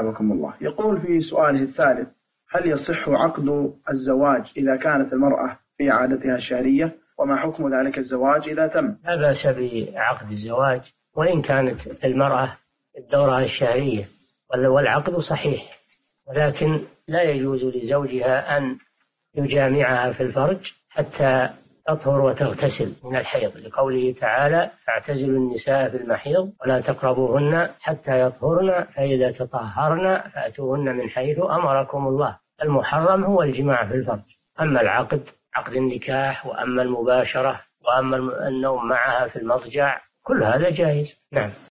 أثابكم الله. يقول في سؤاله الثالث: هل يصح عقد الزواج إذا كانت المرأة في عادتها الشهرية؟ وما حكم ذلك الزواج إذا تم؟ لا بأس بعقد الزواج وإن كانت المرأة دورها الشهرية، والعقد صحيح، ولكن لا يجوز لزوجها أن يجامعها في الفرج حتى تطهر وتغتسل من الحيض، لقوله تعالى: فاعتزلوا النساء في المحيض ولا تقربوهن حتى يطهرن فإذا تطهرن فأتوهن من حيث أمركم الله. المحرم هو الجماع في الفرج، أما العقد، عقد النكاح، وأما المباشرة، وأما النوم معها في المضجع، كل هذا جائز. نعم.